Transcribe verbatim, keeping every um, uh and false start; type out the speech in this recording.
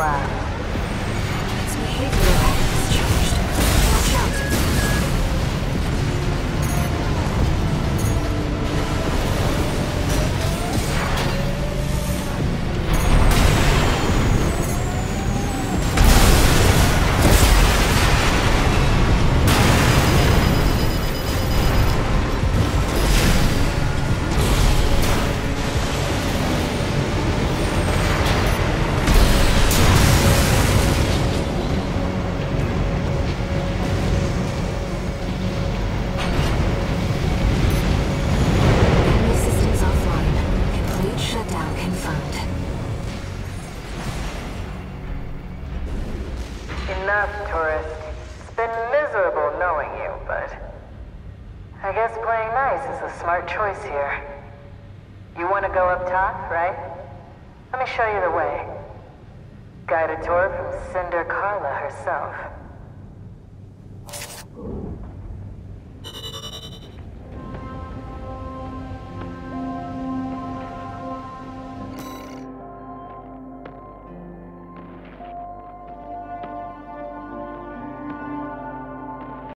Wow. His behavior has changed. Watch out. Enough, tourist. It's been miserable knowing you, but I guess playing nice is a smart choice here. You want to go up top, right? Let me show you the way. Guided tour from Cinder Carla herself.